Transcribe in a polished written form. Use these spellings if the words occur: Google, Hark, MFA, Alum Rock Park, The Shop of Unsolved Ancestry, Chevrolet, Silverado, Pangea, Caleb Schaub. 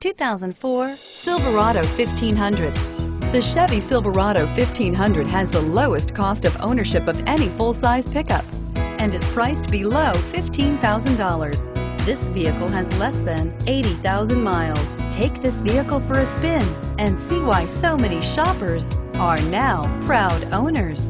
2004 Silverado 1500. The Chevy Silverado 1500 has the lowest cost of ownership of any full-size pickup and is priced below $15,000. This vehicle has less than 80,000 miles. Take this vehicle for a spin and see why so many shoppers are now proud owners.